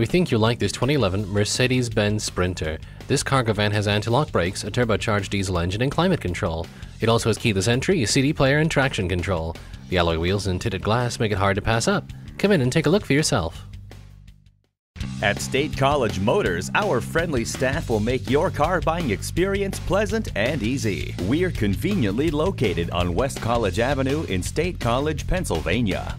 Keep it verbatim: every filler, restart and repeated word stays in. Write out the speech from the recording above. We think you'll like this twenty eleven Mercedes-Benz Sprinter. This cargo van has anti-lock brakes, a turbocharged diesel engine, and climate control. It also has keyless entry, a C D player, and traction control. The alloy wheels and tinted glass make it hard to pass up. Come in and take a look for yourself. At State College Motors, our friendly staff will make your car buying experience pleasant and easy. We're conveniently located on West College Avenue in State College, Pennsylvania.